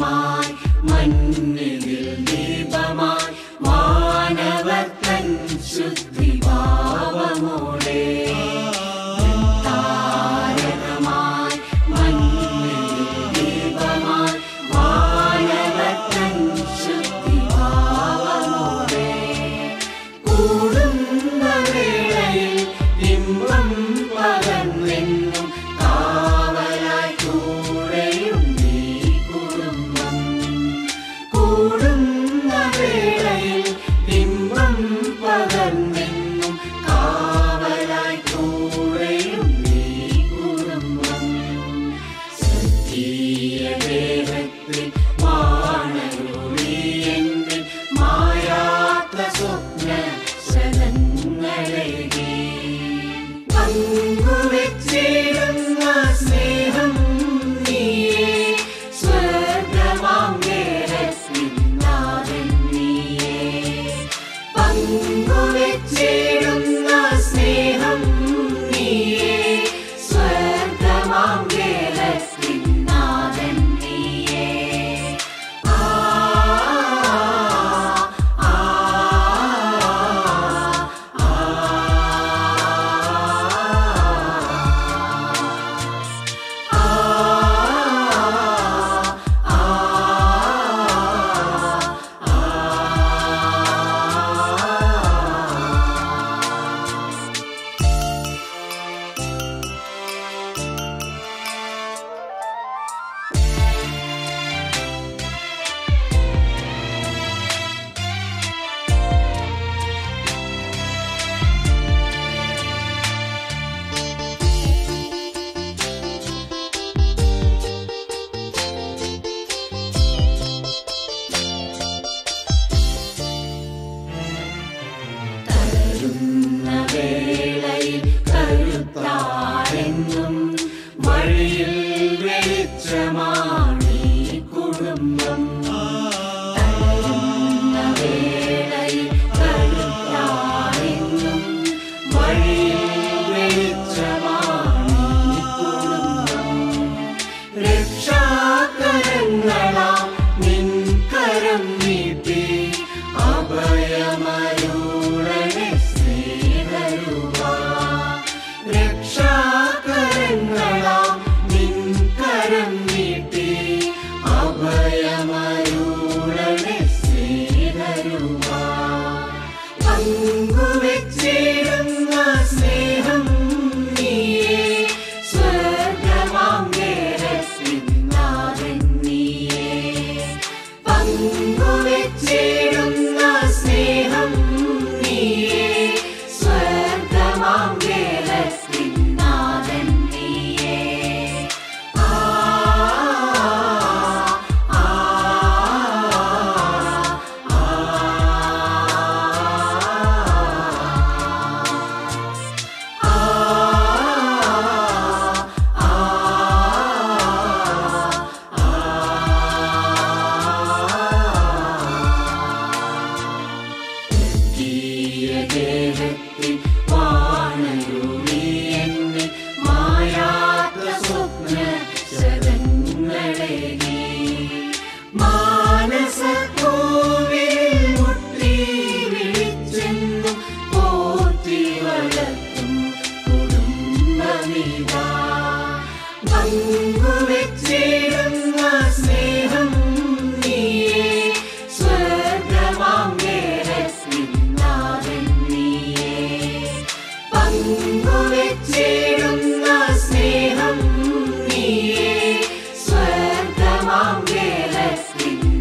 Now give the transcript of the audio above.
ബമായി മണ്ണിൽ ദീപമായി മാനവത്തൻ ശുദ്ധിഭാവമോടെ താരകമായി മണ്ണിൽ ദീപമായി മാനവത്തൻ ശുദ്ധിഭാവമോടെ കൂടുന്ന വേളയിൽ ഇമ്പം പകർന്നെന്നും കാവലായി കൂടെയും നീ കുടുംബം കൂടുന്ന വേളയിൽ ഇമ്പം പകർന്നെന്നും കാവലായി കൂടെയും നീ കുടുംബം സജീയ ദേഹത്തിൽ വാണരുളിയെന്നിൽ മായാത്ത സ്വപ്ന ശരങ്ങളേകി പങ്കുവെച്ചിരുന്ന സ്നേഹം നീയേ സ്വർഗമാം ദേഹത്തിൽ നാഥൻ നീയേ പങ്കുവെച്ചിരുന്ന സ്നേഹം നീയേ സ്വർഗമാം ദേഹത്തിൽ നാഥൻ നീയേ ആ ആ ആ വേളയിൽ കരുത്താരെന്നും വഴിയിൽ വെളിച്ചമാണീ കുടുംബം വേളയിൽ കരുത്താരെന്നും വഴിയിൽ വെളിച്ചമാണീ കുടുംബം രക്ഷാകരങ്ങളാം നിൻ കരം നീട്ടി അഭയമരുളണേ രക്ഷാകരങ്ങളാം നിൻ കരം നീട്ടി അഭയമരുളണേ പങ്കുവെച്ചിരുന്ന സ്നേഹം നീയേ സ്വർഗമാം ദേഹത്തിൽ നാഥൻ നീയേ പങ്കുവെച്ചിരുന്ന സ്നേഹം നീയേ സ്വർഗമാം ദേഹത്തിൽ നാഥൻ നീയേ ആ ആ ആ ആ ആ ദേഹത്തിൽ വാണരുളിയെന്നിൽ മായാത്ത സ്വപ്ന ശരങ്ങളേകി മാനസക്കോവിലിൽ മുട്ടി വിളിച്ചെന്നും പോറ്റി വളർത്തും കുടുംബമിതാ പങ്കുവെച്ചിരുന്ന സ്നേഹം നീയേ സ്വർഗമാം ദേഹത്തിൽ നാഥൻ നീയേ പങ്കുവെച്ചിരുന്ന സ്നേഹം നീയേ സ്വർഗമാം ദേഹത്തിൽ